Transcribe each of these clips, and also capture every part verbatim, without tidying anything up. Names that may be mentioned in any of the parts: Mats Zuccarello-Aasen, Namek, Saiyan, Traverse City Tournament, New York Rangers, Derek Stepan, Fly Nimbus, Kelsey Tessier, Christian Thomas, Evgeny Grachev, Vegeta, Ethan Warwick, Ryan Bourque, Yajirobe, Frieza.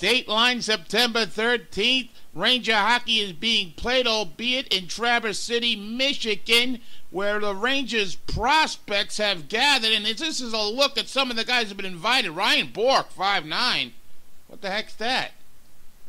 State Line, September thirteenth. Ranger hockey is being played, albeit in Traverse City, Michigan, where the Rangers prospects have gathered. And this is a look at some of the guys who have been invited. Ryan Bourque, five nine. What the heck's that?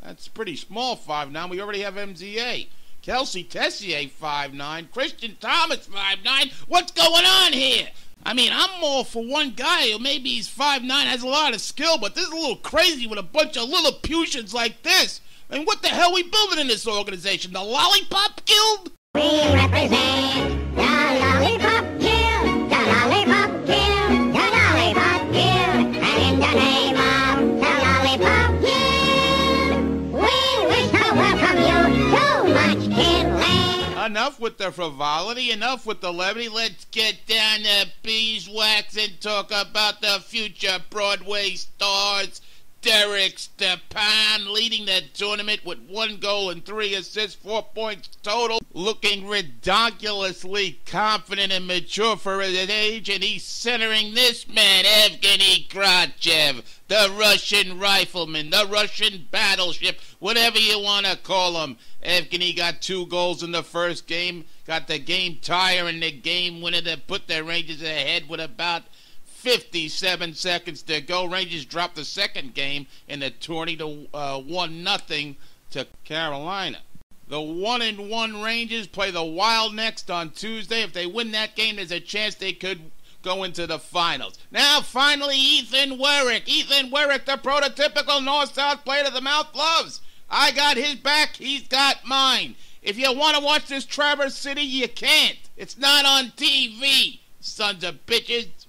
That's pretty small, five nine. We already have M Z A. Kelsey Tessier, five nine. Christian Thomas, five nine. What's going on here? I mean, I'm all for one guy who maybe he's five nine, has a lot of skill, but this is a little crazy with a bunch of Lilliputians like this. I mean, what the hell are we building in this organization? The Lollipop Guild? We represent the Lollipop Guild, the Lollipop Guild, the Lollipop Guild, and in the name of the Lollipop Guild, we wish to welcome you to Munchkin Land. Enough with the frivolity, enough with the levity. Let's get down to beeswax and talk about the future Broadway stars. Derek Stepan leading the tournament with one goal and three assists, four points total. Looking ridiculously confident and mature for his age, and he's centering this man, Evgeny Grachev, the Russian rifleman, the Russian battleship, whatever you want to call him. Evgeny got two goals in the first game, got the game tire and the game winner that put the Rangers ahead with about fifty-seven seconds to go. Rangers dropped the second game in a twenty to one uh, nothing to Carolina. The one and one Rangers play the Wild next on Tuesday. If they win that game, there's a chance they could go into the finals. Now, finally, Ethan Warwick. Ethan Warwick, the prototypical north-south player that the mouth loves. I got his back. He's got mine. If you want to watch this Traverse City, you can't. It's not on T V, sons of bitches.